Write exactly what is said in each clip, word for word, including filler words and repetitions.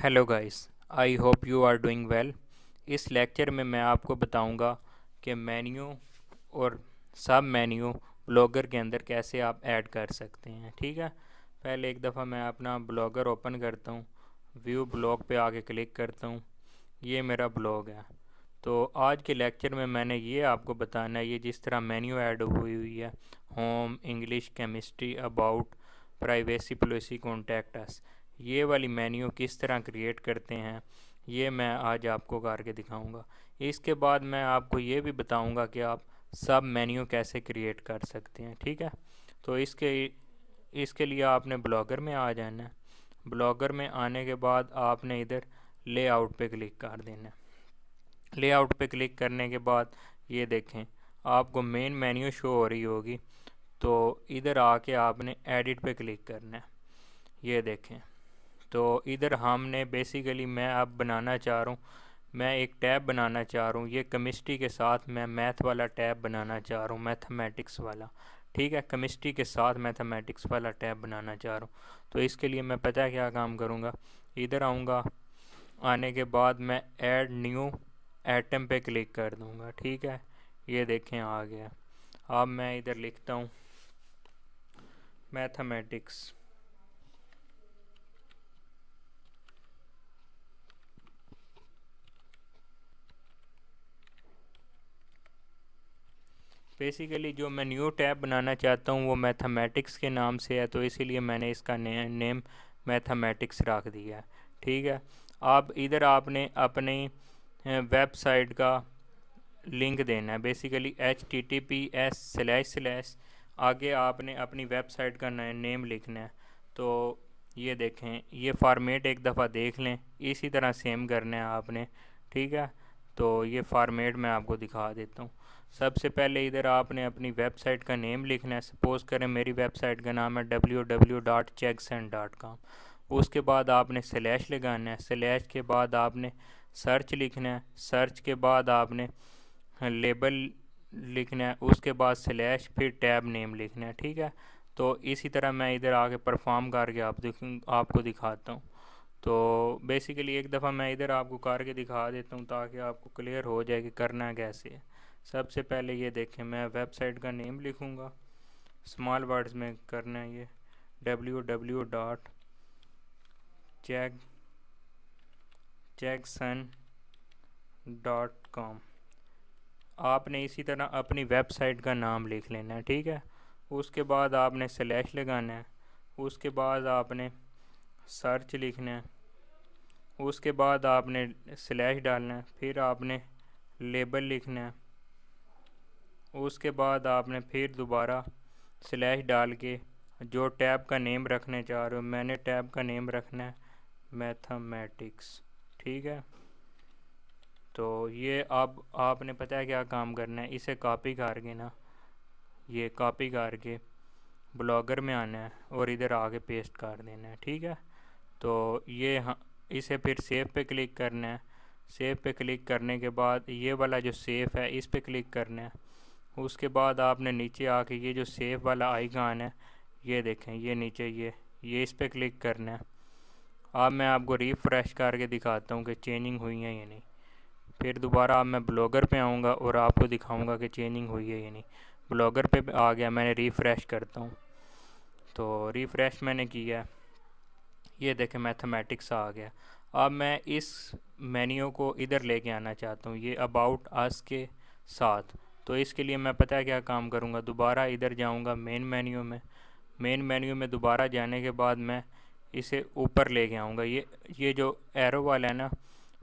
Hello guys, I hope you are doing well. इस lecture में मैं आपको बताऊंगा कि मेन्यू और सब मेन्यू ब्लॉगर के अंदर कैसे आप ऐड कर सकते हैं। ठीक है, पहले एक दफ़ा मैं अपना ब्लॉगर ओपन करता हूँ, व्यू ब्लॉग पे आके क्लिक करता हूँ। ये मेरा ब्लॉग है। तो आज के लेक्चर में मैंने ये आपको बताना है, ये जिस तरह मेन्यू ऐड हुई हुई है, home, English, chemistry, about, privacy policy, contact us, ये वाली मेन्यू किस तरह क्रिएट करते हैं, ये मैं आज आपको करके दिखाऊंगा। इसके बाद मैं आपको ये भी बताऊंगा कि आप सब मेन्यू कैसे क्रिएट कर सकते हैं। ठीक है, तो इसके इसके लिए आपने ब्लॉगर में आ जाना है। ब्लॉगर में आने के बाद आपने इधर लेआउट पे क्लिक कर देना है। लेआउट पे क्लिक करने के बाद ये देखें आपको मेन मेन्यू शो हो रही होगी। तो इधर आके आपने एडिट पे क्लिक करना है। ये देखें, तो इधर हमने बेसिकली मैं अब बनाना चाह रहा हूँ, मैं एक टैब बनाना चाह रहा हूँ, ये केमिस्ट्री के साथ मैं मैथ वाला टैब बनाना चाह रहा हूँ, मैथमेटिक्स वाला। ठीक है, केमिस्ट्री के साथ मैथमेटिक्स वाला टैब बनाना चाह रहा हूँ। तो इसके लिए मैं पता क्या काम करूँगा, इधर आऊँगा, आने के बाद मैं ऐड न्यू एटम पे क्लिक कर दूँगा। ठीक है, ये देखें आ गया। अब मैं इधर लिखता हूँ मैथमेटिक्स, बेसिकली जो मैं न्यू टैब बनाना चाहता हूँ वो मैथमेटिक्स के नाम से है, तो इसीलिए मैंने इसका ने, नेम मैथमेटिक्स रख दिया है। ठीक है, आप इधर आपने अपनी वेबसाइट का लिंक देना है। Basically H T T P S slash slash आगे आपने अपनी वेबसाइट का नेम लिखना है। तो ये देखें, ये फॉर्मेट एक दफ़ा देख लें, इसी तरह सेम करना है आपने। ठीक है, तो ये फॉर्मेट मैं आपको दिखा देता हूँ। सबसे पहले इधर आपने अपनी वेबसाइट का नेम लिखना है। सपोज़ करें मेरी वेबसाइट का नाम है डब्ल्यू डब्ल्यू डब्ल्यू डॉट चेक्सन डॉट कॉम। उसके बाद आपने स्लैश लगाना है, स्लैश के बाद आपने सर्च लिखना है, सर्च के बाद आपने लेबल लिखना है, उसके बाद स्लैश फिर टैब नेम लिखना है। ठीक है, तो इसी तरह मैं इधर आके परफॉर्म करके आप आपको दिखाता हूँ। तो बेसिकली एक दफ़ा मैं इधर आपको करके दिखा देता हूँ ताकि आपको क्लियर हो जाए कि करना कैसे है। सबसे पहले ये देखें, मैं वेबसाइट का नेम लिखूँगा, स्मॉल वर्ड्स में करना है, ये डब्ल्यू डब्ल्यू डॉट चेक चेक्सन डॉट कॉम। आपने इसी तरह अपनी वेबसाइट का नाम लिख लेना है। ठीक है, उसके बाद आपने स्लैश लगाना है, उसके बाद आपने सर्च लिखना है, उसके बाद आपने स्लैश डालना है, फिर आपने लेबल लिखना है, उसके बाद आपने फिर दोबारा स्लैश डाल के जो टैब का नेम रखने चाह रहे हो, मैंने टैब का नेम रखना है मैथमेटिक्स। ठीक है, तो ये अब आपने पता है क्या काम करना है, इसे कॉपी करके ना, ये कॉपी करके ब्लॉगर में आना है और इधर आके पेस्ट कर देना है। ठीक है, तो ये हाँ, इसे फिर सेव पे क्लिक करना है। सेव पे क्लिक करने के बाद ये वाला जो सेव है इस पे क्लिक करना है। उसके बाद आपने नीचे आके ये जो सेव वाला आइकन है, ये देखें, ये नीचे ये ये इस पे क्लिक करना है। अब मैं आपको रिफ्रेश करके दिखाता हूँ कि चेंजिंग हुई है या नहीं। फिर दोबारा अब मैं ब्लॉगर पे आऊँगा और आपको दिखाऊँगा कि चेंजिंग हुई है या नहीं। ब्लॉगर पे आ गया, मैंने रिफ्रेश करता हूँ, तो रिफ्रेश मैंने किया, ये देखें मैथमेटिक्स आ गया। अब मैं इस मेन्यू को इधर लेके आना चाहता हूँ, ये अबाउट अस के साथ। तो इसके लिए मैं पता है क्या काम करूँगा, दोबारा इधर जाऊँगा मेन मेन्यू में। मेन मेन्यू में दोबारा जाने के बाद मैं इसे ऊपर ले के आऊँगा। ये ये जो एरो वाला है ना,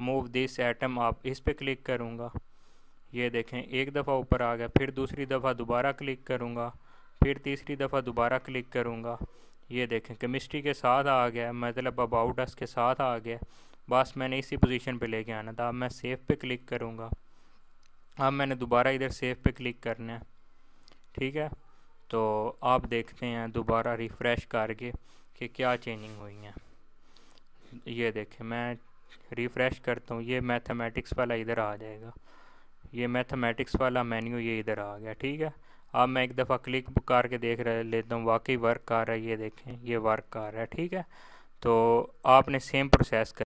मूव दिस एटम, आप इस पर क्लिक करूँगा। ये देखें एक दफ़ा ऊपर आ गया, फिर दूसरी दफ़ा दोबारा क्लिक करूँगा, फिर तीसरी दफ़ा दोबारा क्लिक करूँगा। ये देखें केमिस्ट्री के साथ आ गया, मतलब अबाउट अस के साथ आ गया। बस मैंने इसी पोजीशन पे लेके आना था। अब मैं सेव पे क्लिक करूँगा। अब मैंने दोबारा इधर सेव पे क्लिक करना है। ठीक है, तो आप देखते हैं दोबारा रिफ़्रेश करके कि क्या चेंजिंग हुई है। ये देखें, मैं रिफ़्रेश करता हूँ, ये मैथमेटिक्स वाला इधर आ जाएगा, ये मैथमेटिक्स वाला मेन्यू ये इधर आ गया। ठीक है, अब मैं एक दफ़ा क्लिक करके देख रहा लेता हूँ, वाकई वर्क कर रहा है। ये देखें, ये वर्क कर रहा है। ठीक है, तो आपने सेम प्रोसेस कर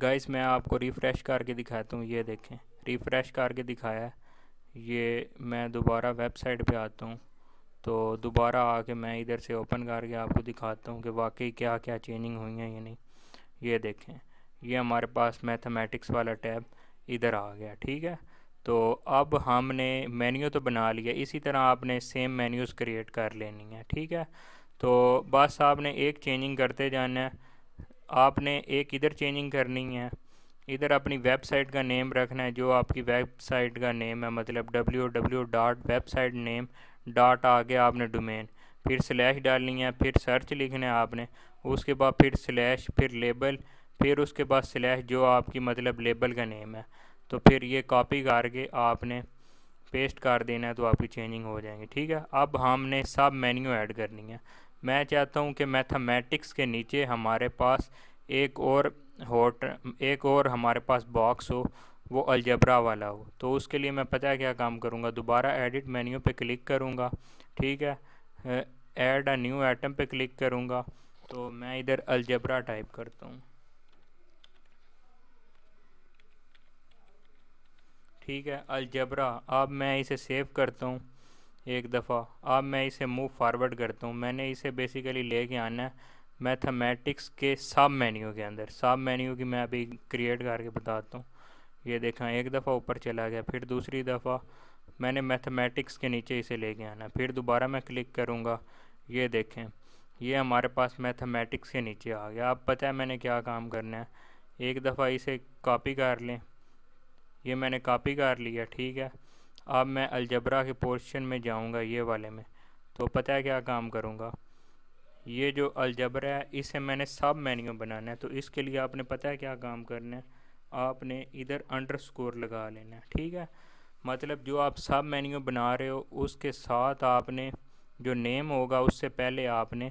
गाइस मैं आपको रिफ़्रेश करके दिखाता हूँ। ये देखें, रिफ़्रेश करके दिखाया है। ये मैं दोबारा वेबसाइट पे आता हूँ, तो दोबारा आके मैं इधर से ओपन करके आपको दिखाता हूँ कि वाकई क्या क्या चेंजिंग हुई हैं या नहीं। ये देखें, ये हमारे पास मैथमेटिक्स वाला टैब इधर आ गया। ठीक है, तो अब हमने मेन्यू तो बना लिया, इसी तरह आपने सेम मेन्यूज़ क्रिएट कर लेनी है। ठीक है, तो बस आपने एक चेंजिंग करते जाना है। आपने एक इधर चेंजिंग करनी है, इधर अपनी वेबसाइट का नेम रखना है, जो आपकी वेबसाइट का नेम है, मतलब W W dot website name dot आगे आपने डोमेन, फिर स्लैश डालनी है, फिर सर्च लिखना है आपने, उसके बाद फिर स्लैश, फिर लेबल, फिर उसके बाद स्लैश जो आपकी मतलब लेबल का नेम है। तो फिर ये कॉपी करके आपने पेस्ट कर देना है, तो आपकी चेंजिंग हो जाएंगी। ठीक है, अब हमने सब मेन्यू ऐड करनी है। मैं चाहता हूँ कि मैथमेटिक्स के नीचे हमारे पास एक और होट एक और हमारे पास बॉक्स हो, वो अलजबरा वाला हो। तो उसके लिए मैं पता है क्या काम करूँगा, दोबारा एडिट मेन्यू पे क्लिक करूँगा। ठीक है, ऐड अ न्यू आइटम पे क्लिक करूँगा, तो मैं इधर अलजबरा टाइप करता हूँ। ठीक है, अलजबरा। अब मैं इसे सेव करता हूँ एक दफ़ा। अब मैं इसे मूव फॉरवर्ड करता हूँ। मैंने इसे बेसिकली लेके आना है मैथमेटिक्स के सब मेन्यू के अंदर। सब मेन्यू की मैं अभी क्रिएट करके बताता हूँ। ये देखा, एक दफ़ा ऊपर चला गया, फिर दूसरी दफ़ा मैंने मैथमेटिक्स के नीचे इसे लेके आना है। फिर दोबारा मैं क्लिक करूँगा, ये देखें, ये हमारे पास मैथमेटिक्स के नीचे आ गया। अब पता है मैंने क्या काम करना है। एक दफ़ा इसे कॉपी कर लें, ये मैंने कॉपी कर लिया। ठीक है, अब मैं अलजबरा के पोर्शन में जाऊंगा, ये वाले में। तो पता है क्या काम करूंगा, ये जो अलजबरा है इसे मैंने सब मेन्यू बनाना है। तो इसके लिए आपने पता है क्या काम करना है, आपने इधर अंडरस्कोर लगा लेना है। ठीक है, मतलब जो आप सब मेन्यू बना रहे हो उसके साथ आपने जो नेम होगा उससे पहले आपने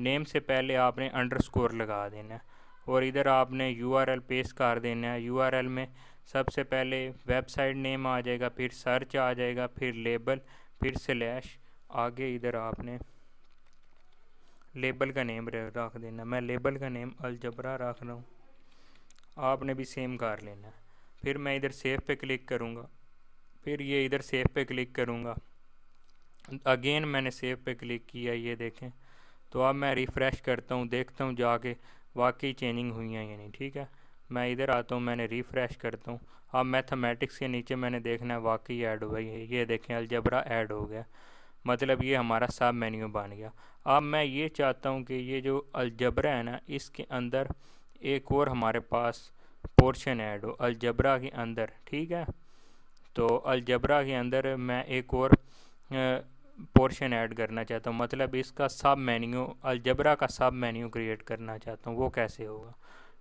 नेम से पहले आपने अंडरस्कोर लगा देना है, और इधर आपने यू आर एल पेस्ट कर देना है। यू आर एल में सबसे पहले वेबसाइट नेम आ जाएगा, फिर सर्च आ जाएगा, फिर लेबल, फिर स्लैश, आगे इधर आपने लेबल का नेम रख देना। मैं लेबल का नेम अलजबरा रख रहा हूँ, आपने भी सेम कर लेना है। फिर मैं इधर सेव पे क्लिक करूँगा, फिर ये इधर सेव पे क्लिक करूँगा। अगेन मैंने सेव पे क्लिक किया, ये देखें। तो अब मैं रिफ़्रेश करता हूँ, देखता हूँ जाके वाकई चेंजिंग हुई है या नहीं। ठीक है, मैं इधर आता हूँ, मैंने रिफ़्रेश करता हूँ। अब मैथमेटिक्स के नीचे मैंने देखना है वाकई ऐड हुआ है। ये देखें, अलजबरा ऐड हो गया, मतलब ये हमारा सब मेन्यू बन गया। अब मैं ये चाहता हूँ कि ये जो अलजबरा है ना, इसके अंदर एक और हमारे पास पोर्शन ऐड हो अलजबरा के अंदर। ठीक है, तो अलजबरा के अंदर मैं एक और पोर्शन ऐड करना चाहता हूँ, मतलब इसका सब मेन्यू, अलजबरा का सब मेन्यू क्रिएट करना चाहता हूँ। वो कैसे होगा,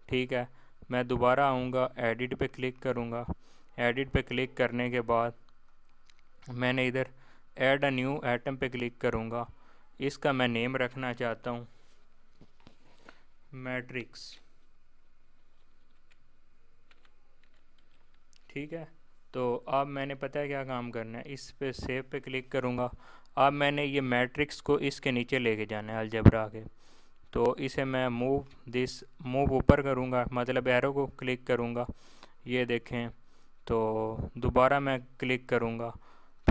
ठीक है, मैं दोबारा आऊँगा, एडिट पे क्लिक करूँगा। एडिट पे क्लिक करने के बाद मैंने इधर ऐड अ न्यू आइटम पे क्लिक करूँगा। इसका मैं नेम रखना चाहता हूँ मैट्रिक्स। ठीक है, तो अब मैंने पता है क्या काम करना है, इस पे सेव पे क्लिक करूँगा। अब मैंने ये मैट्रिक्स को इसके नीचे लेके जाना है अलजबरा के। तो इसे मैं मूव दिस मूव ऊपर करूँगा, मतलब एरो को क्लिक करूँगा, ये देखें। तो दोबारा मैं क्लिक करूँगा,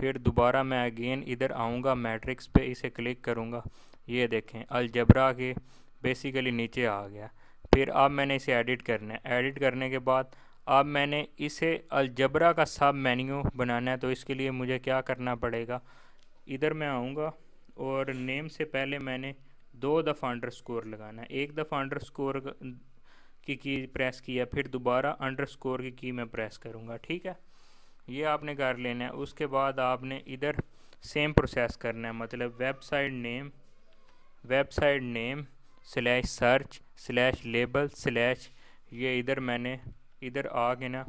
फिर दोबारा मैं अगेन इधर आऊँगा मैट्रिक्स पे, इसे क्लिक करूँगा, ये देखें अलजबरा के बेसिकली नीचे आ गया। फिर अब मैंने इसे एडिट करना है। एडिट करने के बाद अब मैंने इसे अलजबरा का सब मेन्यू बनाना है। तो इसके लिए मुझे क्या करना पड़ेगा, इधर मैं आऊँगा और नेम से पहले मैंने दो दफ़ा अंडरस्कोर लगाना है। एक दफ़ा अंडरस्कोर की की प्रेस किया, फिर दोबारा अंडरस्कोर की की मैं प्रेस करूँगा। ठीक है, ये आपने कर लेना है। उसके बाद आपने इधर सेम प्रोसेस करना है, मतलब website name website name slash search slash label slash, ये इधर मैंने इधर आ के ना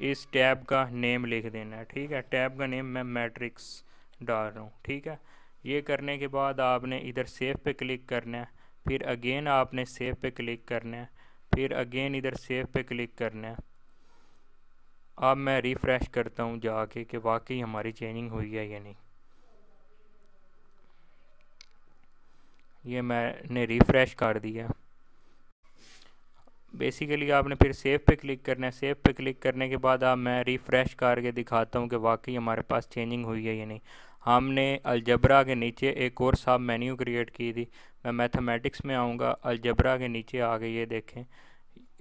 इस टैब का नेम लिख देना है। ठीक है, टैब का नेम मैं मैट्रिक्स डाल रहा हूँ। ठीक है, ये करने के बाद आपने इधर सेव पे क्लिक करना है, फिर अगेन आपने सेव पे क्लिक करना है, फिर अगेन इधर सेव पे क्लिक करना है। अब मैं रिफ़्रेश करता हूँ जाके कि वाकई हमारी चेंजिंग हुई है या नहीं। ये मैंने रिफ़्रेश कर दिया। बेसिकली आपने फिर सेव पे क्लिक करना है। सेव पे क्लिक करने के बाद आप मैं रिफ़्रेश करके दिखाता हूँ कि वाकई हमारे पास चेंजिंग हुई है या नहीं। हमने अलजबरा के नीचे एक और सब मेन्यू क्रिएट की थी। मैं मैथमेटिक्स में आऊँगा, अलजबरा के नीचे आ गई, ये देखें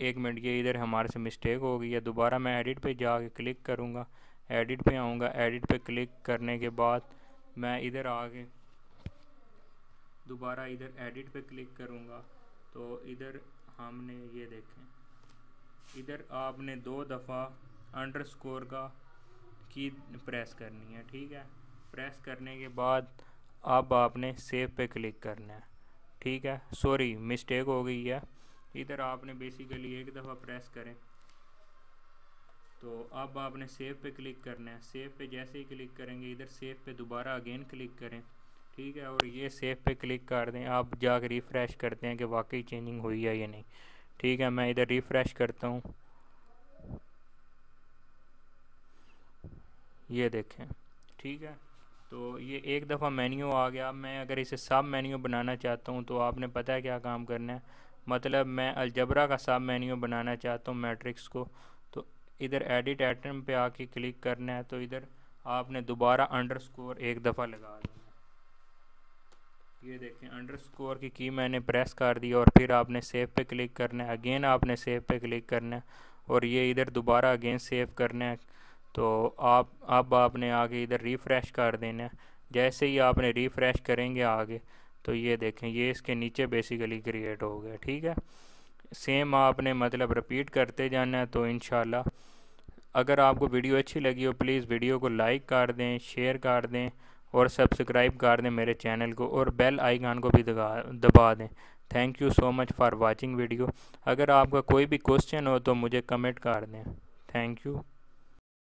एक मिनट, ये इधर हमारे से मिस्टेक हो गई है। दोबारा मैं एडिट पे जाके क्लिक करूँगा, एडिट पे आऊँगा, एडिट पे क्लिक करने के बाद मैं इधर आके दोबारा इधर एडिट पे क्लिक करूँगा। तो इधर हमने ये देखें, इधर आपने दो दफ़ा अंडरस्कोर का की प्रेस करनी है, ठीक है। प्रेस करने के बाद अब आपने सेव पे क्लिक करना है, ठीक है। सॉरी मिस्टेक हो गई है, इधर आपने बेसिकली एक दफ़ा प्रेस करें। तो अब आपने सेव पे क्लिक करना है। सेव पे जैसे ही क्लिक करेंगे इधर सेव पे दोबारा अगेन क्लिक करें, ठीक है। और ये सेव पे क्लिक कर दें, आप जाकर रिफ़्रेश करते हैं कि वाकई चेंजिंग हुई है या नहीं, ठीक है। मैं इधर रिफ़्रेश करता हूँ, ये देखें, ठीक है। तो ये एक दफ़ा मेन्यू आ गया। मैं अगर इसे सब मेन्यू बनाना चाहता हूँ तो आपने पता है क्या काम करना है। मतलब मैं अलजबरा का सब मेन्यू बनाना चाहता हूँ, मैट्रिक्स को। तो इधर एडिट आइटम पे आके क्लिक करना है। तो इधर आपने दोबारा अंडरस्कोर एक दफ़ा लगा देना, ये देखें अंडरस्कोर की की मैंने प्रेस कर दी। और फिर आपने सेव पे क्लिक करना है, अगेन आपने सेव पे क्लिक करना है। और ये इधर दोबारा अगेन सेव करना है। तो आप अब आपने आगे इधर रिफ़्रेश कर देना है। जैसे ही आपने रिफ़्रेश करेंगे आगे तो ये देखें ये इसके नीचे बेसिकली क्रिएट हो गया, ठीक है। सेम आपने मतलब रिपीट करते जाना है। तो इंशाल्लाह अगर आपको वीडियो अच्छी लगी हो प्लीज़ वीडियो को लाइक कर दें, शेयर कर दें और सब्सक्राइब कर दें मेरे चैनल को, और बेल आइकन को भी दबा दबा दें। Thank you so much for watching video. अगर आपका कोई भी क्वेश्चन हो तो मुझे कमेंट कर दें। Thank you.